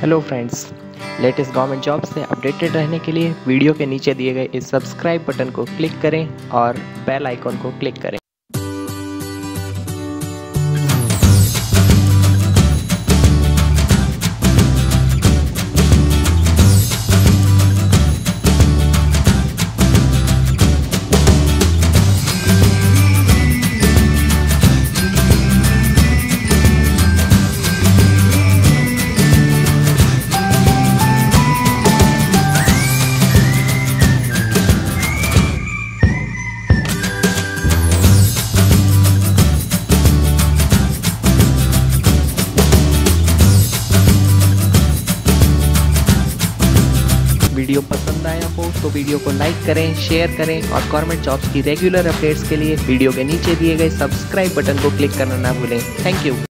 Hello friends, latest government job से updated रहने के लिए वीडियो के नीचे दिए गए इस सब्सक्राइब बटन को क्लिक करें और बेल आइकॉन को क्लिक करें। वीडियो पसंद आया हो तो वीडियो को लाइक करें, शेयर करें और गवर्नमेंट जॉब्स की रेगुलर अपडेट्स के लिए वीडियो के नीचे दिए गए सब्सक्राइब बटन को क्लिक करना ना भूलें। Thank you.